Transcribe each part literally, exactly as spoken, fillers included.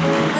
I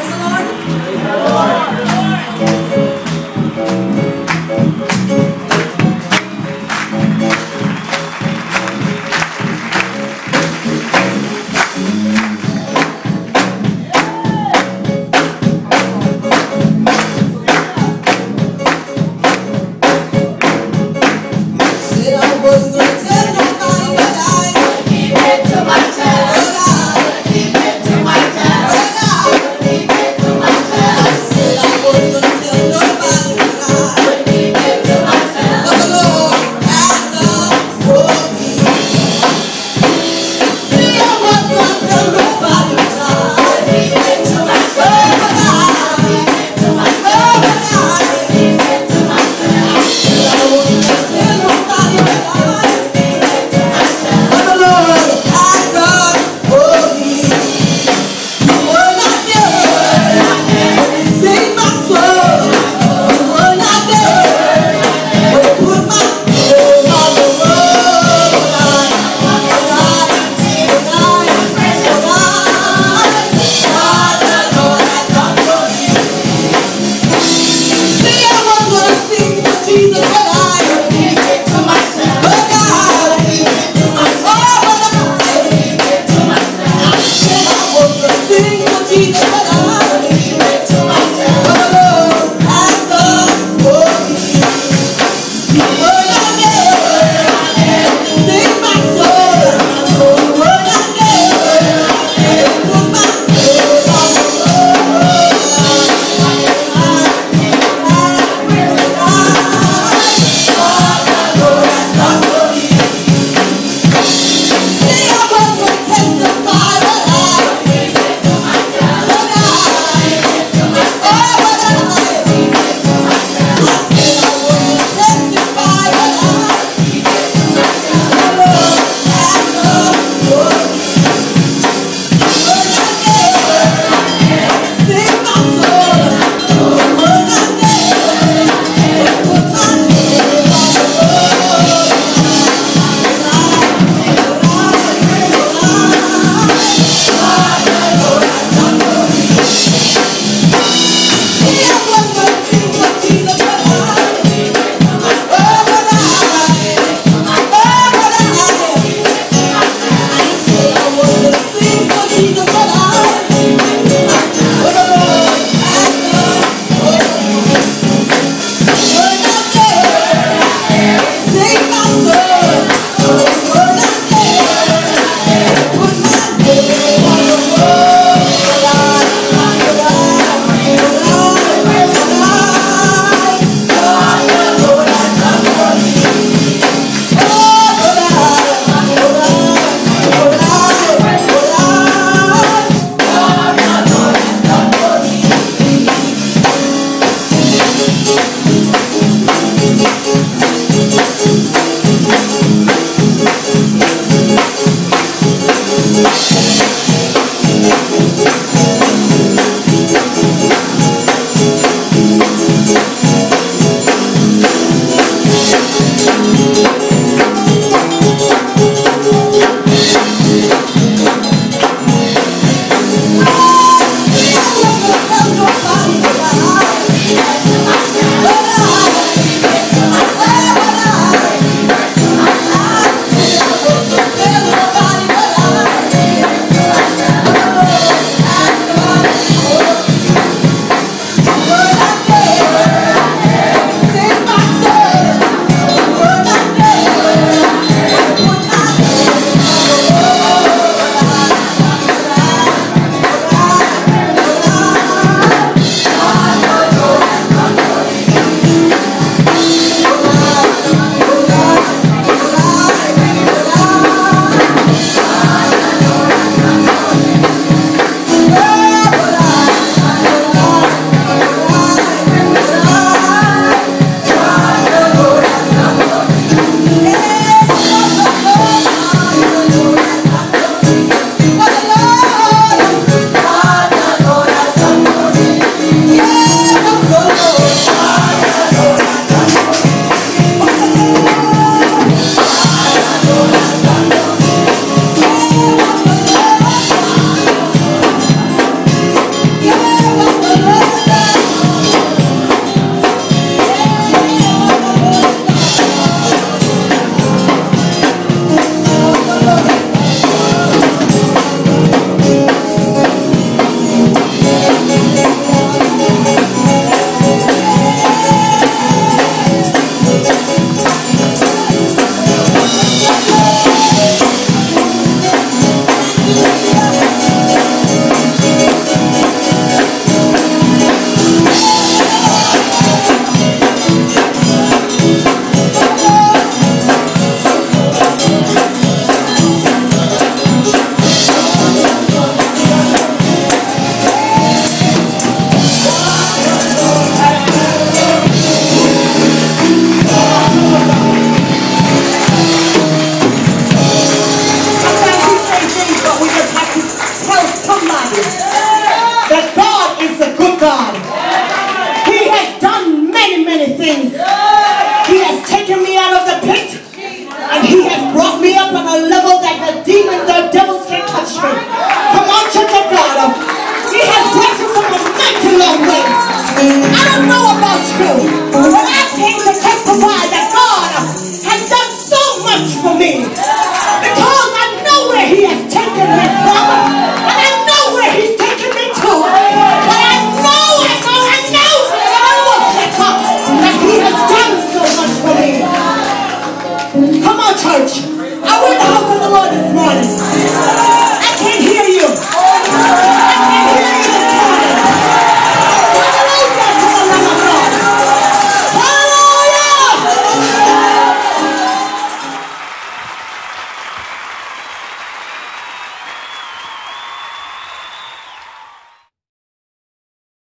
He has taken me out of the pit, and He has brought me up on a level that the demons, the devils